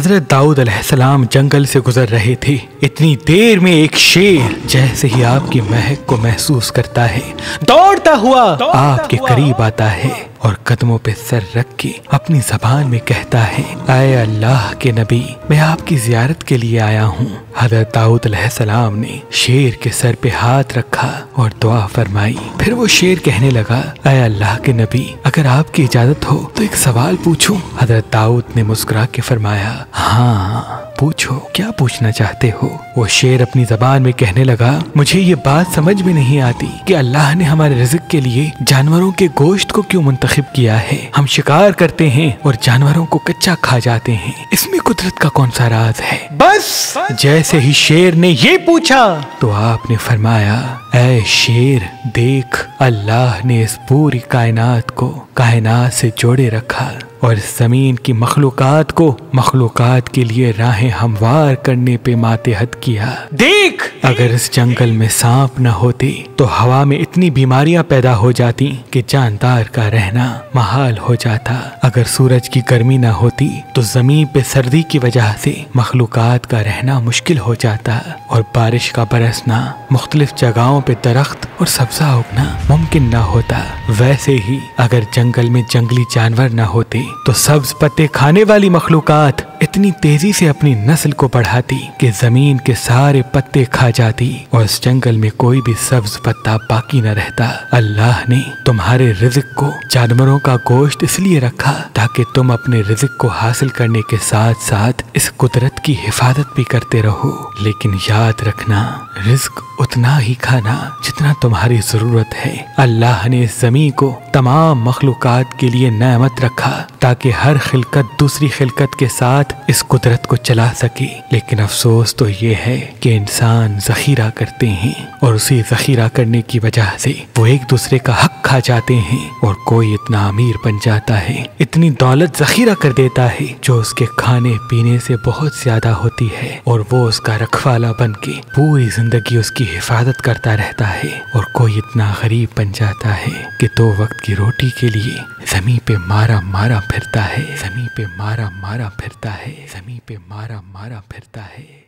हज़रत दाऊद अलैहिस्सलाम जंगल से गुजर रहे थे। इतनी देर में एक शेर जैसे ही आपकी महक को महसूस करता है, दौड़ता हुआ आपके करीब आता है और कदमों पे सर रख के अपनी जबान में कहता है, आए अल्लाह के नबी, मैं आपकी जियारत के लिए आया हूँ। हज़रत दाऊद अलैहिस्सलाम ने शेर के सर पे हाथ रखा और दुआ फरमाई। फिर वो शेर कहने लगा, आए अल्लाह के नबी, अगर आपकी इजाजत हो तो एक सवाल पूछूं। हज़रत दाऊद ने मुस्कुरा के फरमाया, हाँ पूछो, क्या पूछना चाहते हो। वो शेर अपनी जबान में कहने लगा, मुझे ये बात समझ में नहीं आती कि अल्लाह ने हमारे रिज़्क के लिए जानवरों के गोश्त को क्यों मुंतखिब किया है। हम शिकार करते हैं और जानवरों को कच्चा खा जाते हैं, इसमें कुदरत का कौन सा राज है। बस जैसे ही शेर ने ये पूछा तो आपने फरमाया, ऐ शेर देख, अल्लाह ने इस पूरी कायनात को कायनात से जोड़े रखा और जमीन की मखलूकात को मखलूकात के लिए राहें हमवार करने पे मातेहत किया। देख, अगर इस जंगल में सांप न होते तो हवा में इतनी बीमारियां पैदा हो जाती कि जानदार का रहना महाल हो जाता। अगर सूरज की गर्मी न होती तो जमीन पे सर्दी की वजह से मखलूकात का रहना मुश्किल हो जाता और बारिश का बरसना, मुख्तलिफ जगहों पे दरख्त और सब्जा उगना मुमकिन न होता। वैसे ही अगर जंगल में जंगली जानवर न होते तो सब्ज पत्ते खाने वाली मखलूकात इतनी तेजी से अपनी नस्ल को बढ़ाती कि जमीन के सारे पत्ते खा जाती और इस जंगल में कोई भी सब्ज पत्ता बाकी न रहता। अल्लाह ने तुम्हारे रिज़्क को जानवरों का गोश्त इसलिए रखा ताकि तुम अपने रिज़्क को हासिल करने के साथ साथ इस कुदरत की हिफाजत भी करते रहो। लेकिन याद रखना, रिज़्क उतना ही खाना जितना तुम्हारी जरूरत है। अल्लाह ने इस जमीन को तमाम मखलूकात के लिए नेमत रखा ताकि हर खिलकत दूसरी खिलकत के साथ इस कुदरत को चला सके। लेकिन अफसोस तो ये है कि इंसान जखीरा करते हैं और उसी जखीरा करने की वजह से वो एक दूसरे का हक खा जाते हैं और कोई इतना अमीर बन जाता है, इतनी दौलत जखीरा कर देता है जो उसके खाने पीने से बहुत ज्यादा होती है और वो उसका रखवाला बन के पूरी जिंदगी उसकी हिफाजत करता रहता है। और कोई इतना गरीब बन जाता है कि दो वक्त की रोटी के लिए जमीन पे मारा मारा फिरता है, जमीन पे मारा मारा फिरता है, जमीन पे मारा मारा फिरता है।